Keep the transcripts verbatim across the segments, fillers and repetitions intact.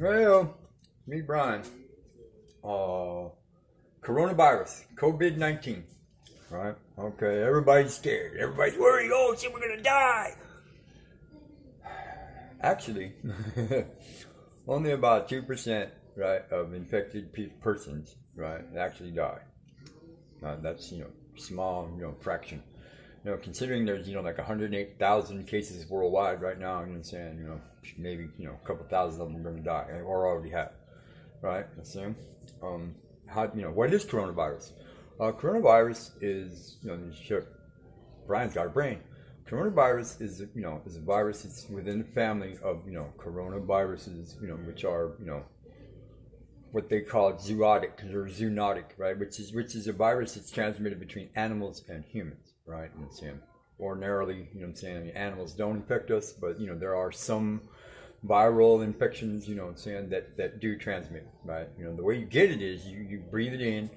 Well, me, Brian. Uh, coronavirus, COVID nineteen, right? Okay, everybody's scared. Everybody's worried. Oh, shit, we're going to die. Actually, only about two percent, right, of infected pe persons, right, actually die. Uh, that's, you know, small, you know, fraction. You know, considering there's, you know, like one hundred eight thousand cases worldwide right now, you know what I'm saying, you know, maybe, you know, a couple thousand of them are going to die, or already have, right, assume. Um, how, you know, what is coronavirus? Uh, coronavirus is, you know, sure, Brian's got a brain. Coronavirus is, you know, is a virus that's within the family of, you know, coronaviruses, you know, which are, you know, what they call zoonotic or zoonotic, right? Which is which is a virus that's transmitted between animals and humans, right? You know what I'm saying? Ordinarily, you know what I'm saying, animals don't infect us, but you know, there are some viral infections, you know what I'm saying, that, that do transmit, right? You know, the way you get it is you, you breathe it in,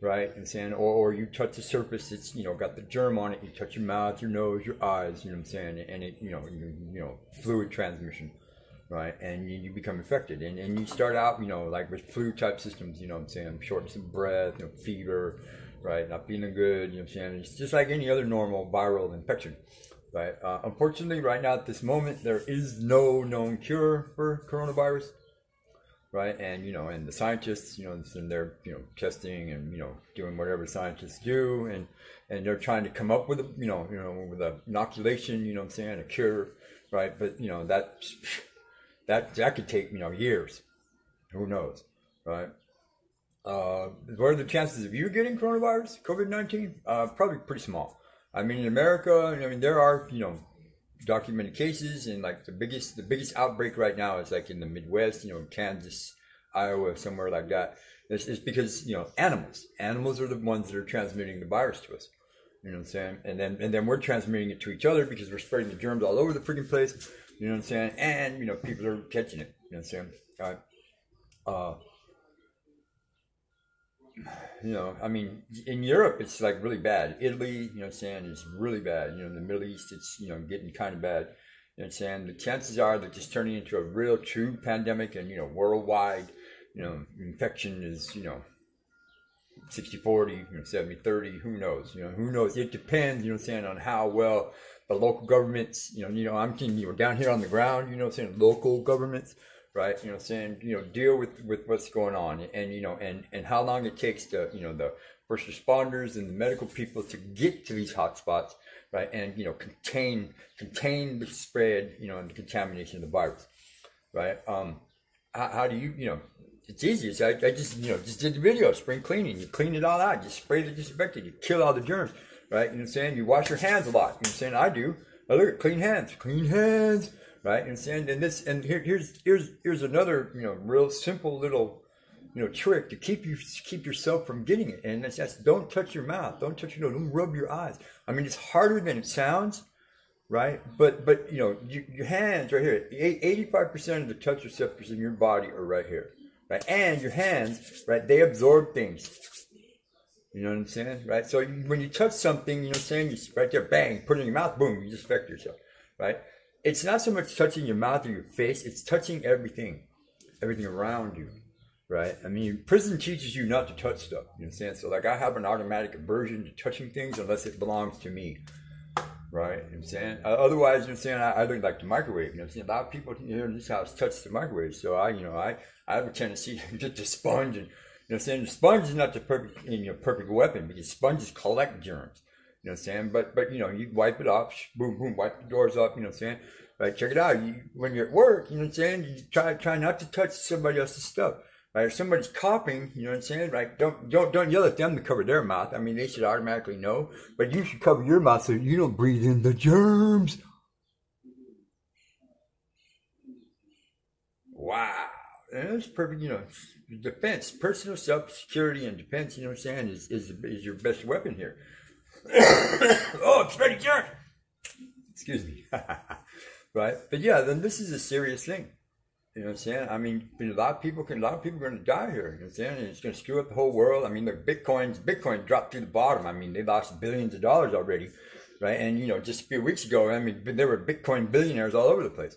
right? And saying or, or you touch a surface that's, you know, got the germ on it, you touch your mouth, your nose, your eyes, you know what I'm saying, and it, you know, you, you know, fluid transmission. Right, and you, you become infected, and, and you start out, you know, like with flu type systems, you know what I'm saying, shortness of breath, you know, fever, right, not feeling good, you know what I'm saying, it's just like any other normal viral infection, right. Uh, unfortunately, right now at this moment, there is no known cure for coronavirus, right, and, you know, and the scientists, you know, and they're, you know, testing and, you know, doing whatever scientists do, and, and they're trying to come up with, a, you know, you know, with a inoculation, you know what I'm saying, a cure, right, but, you know, that's... That, that could take, you know, years. Who knows, right? Uh, what are the chances of you getting coronavirus, COVID nineteen? Uh, probably pretty small. I mean, in America, I mean, there are, you know, documented cases, and like the biggest, the biggest outbreak right now is like in the Midwest, you know, Kansas, Iowa, somewhere like that. It's, it's because, you know, animals, animals are the ones that are transmitting the virus to us. You know what I'm saying? And then, and then we're transmitting it to each other because we're spreading the germs all over the freaking place. You know what I'm saying? And, you know, people are catching it. You know what I'm saying? Right. Uh, you know, I mean, in Europe, it's like really bad. Italy, you know what I'm saying, is really bad. You know, in the Middle East, it's, you know, getting kind of bad. You know what I'm saying? The chances are that just turning into a real true pandemic and, you know, worldwide, you know, infection is, you know, sixty forty, you know, seventy thirty, who knows? You know, who knows? It depends, you know what I'm saying, on how well the local governments, you know, you know, I'm thinking, you know, down here on the ground, you know what I'm saying, local governments, right, you know what I'm saying, you know, deal with, with what's going on, and, you know, and, and how long it takes to, you know, the first responders and the medical people to get to these hot spots, right, and, you know, contain, contain the spread, you know, and the contamination of the virus, right, um, how, how do you, you know, it's easy. It's, I, I just, you know, just did the video, spring cleaning. You clean it all out. You spray the disinfectant. You kill all the germs, right? You know what I'm saying? You wash your hands a lot. You know what I'm saying? I do. I look at clean hands. Clean hands, right? You know what I'm saying? And this, and here, here's, here's, here's another, you know, real simple little, you know, trick to keep you, keep yourself from getting it. And that's, that's don't touch your mouth. Don't touch your nose. Don't rub your eyes. I mean, it's harder than it sounds, right? But, but you know, you, your hands right here, eighty-five percent of the touch receptors in your body are right here. Right? And your hands, right, they absorb things. You know what I'm saying? Right? So you, when you touch something, you know what I'm saying, you right there, bang, put it in your mouth, boom, you disinfect yourself. Right? It's not so much touching your mouth or your face, it's touching everything. Everything around you. Right? I mean, prison teaches you not to touch stuff. You know what I'm saying? So like I have an automatic aversion to touching things unless it belongs to me. Right? You know what I'm saying? Uh, otherwise, you know what I'm saying, I, I look like the microwave. You know what I'm saying? A lot of people here in this house touch the microwave. So I, you know, I, I have a tendency to get the sponge. And, you know what I'm saying? The sponge is not the perfect, you know, perfect weapon because sponges collect germs. You know what I'm saying? But, but you know, you wipe it off. Boom, boom, wipe the doors off. You know what I'm saying? Right? Check it out. You, when you're at work, you know what I'm saying? You try, try not to touch somebody else's stuff. Right? If somebody's coughing, you know what I'm saying? Right? Don't, don't, don't yell at them to cover their mouth. I mean, they should automatically know. But you should cover your mouth so you don't breathe in the germs. Wow. And that's perfect, you know, defense, personal self-security and defense, you know what I'm saying, is, is, is your best weapon here. Oh, I'm spreading germs. Excuse me. Right? But yeah, then this is a serious thing. You know what I'm saying? I mean, a lot of people can, a lot of people are going to die here. You know what I'm saying? And it's going to screw up the whole world. I mean, look, Bitcoin's, Bitcoin dropped through the bottom. I mean, they lost billions of dollars already, right? And, you know, just a few weeks ago, I mean, there were Bitcoin billionaires all over the place,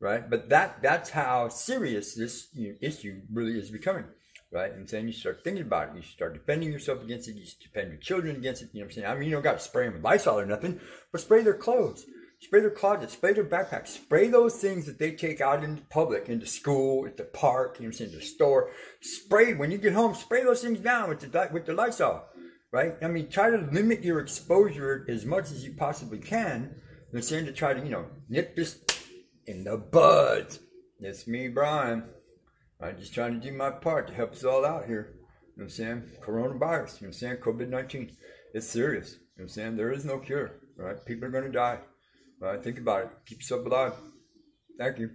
right? But that that's how serious this you know, issue really is becoming, right? And then you start thinking about it. You start defending yourself against it. You defend your children against it. You know what I'm saying? I mean, you don't got to spray them with Lysol or nothing, but spray their clothes, spray their closets, spray their backpacks, spray those things that they take out into public, into school, at the park, you know what I'm saying, the store. Spray, when you get home, spray those things down with the, with the Lysol, right? I mean, try to limit your exposure as much as you possibly can. I'm saying to try to, you know, nip this in the bud. That's me, Brian. I'm just trying to do my part to help us all out here. You know what I'm saying? Coronavirus, you know what I'm saying? COVID nineteen, it's serious. You know what I'm saying? There is no cure, right? People are going to die. Right? Think about it. Keep yourself alive. Thank you.